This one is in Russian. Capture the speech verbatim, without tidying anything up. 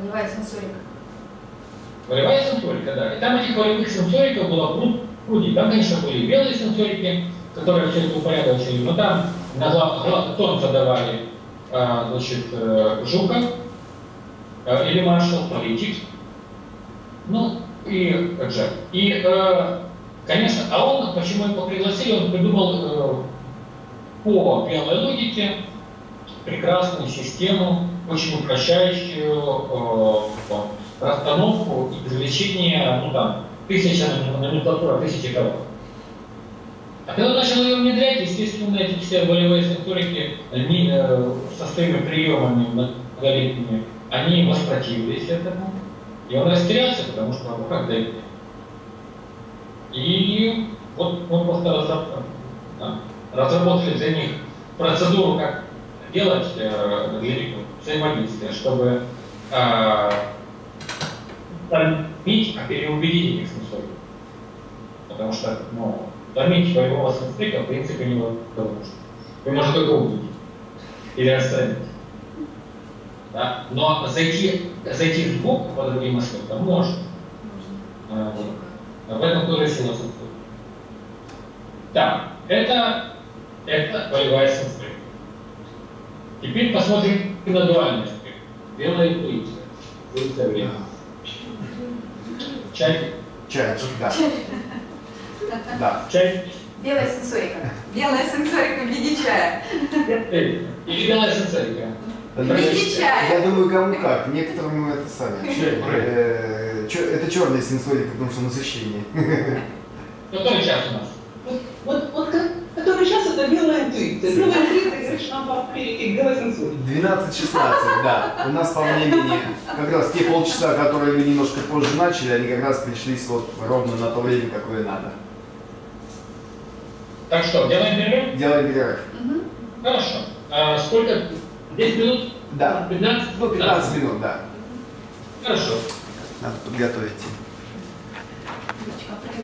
Волевая сенсорика. Волевая сенсорика, да. И там этих волевых сенсориков было пруди. Там, конечно, были белые сенсорики, которые все это упорядочили. Но там на главный тон задавали а, значит, Жуков а, или маршал, политик. Ну, и как же. И, э, конечно, а он, почему его пригласили, он придумал э, по белой логике прекрасную систему, очень упрощающую э, расстановку и извлечение, ну там, тысяча номенклатура, тысячи кого. А когда он начал ее внедрять, естественно, эти все волевые сенсорики э, со своими приемами многолетними, они воспротивились этому. И он растерялся, потому что ну, как дает. И вот он просто разработали для них процедуру, как делать э, для них взаимодействие, чтобы э, тормить, а переубедить этих сенсориков. Потому что ну, тормить волевого сенсорика в принципе невозможно. Вы можете только убедить или оставить. Да? Но зайти, зайти в бок по другим аспектам можно. можно. А, в этом тоже сила сенсорика. Так, это, это волевая сенсорика. Теперь посмотрим на дуальный аспект. Белая интуиция. Интуиция время. Чайки. Чайки, да. Да. Чайки. Белая сенсорика. Белая сенсорика в виде чая. Или белая сенсорика. Я думаю, кому как. Некоторым это сами. Это черная сенсорика, потому что насыщение. Который час у нас? Вот, вот который час это белая интуиция. Белая интуиция, говоришь, нам по перейти к белой сенсорики. двенадцать шестнадцать, да. У нас по времени как раз те полчаса, которые мы немножко позже начали, они как раз пришлись вот ровно на то время, какое надо. Так что, делаем перерыв? Делаем перерыв. Хорошо. А сколько? десять минут? Да. пятнадцать? Ну, пятнадцать минут, да. Хорошо. Надо подготовить.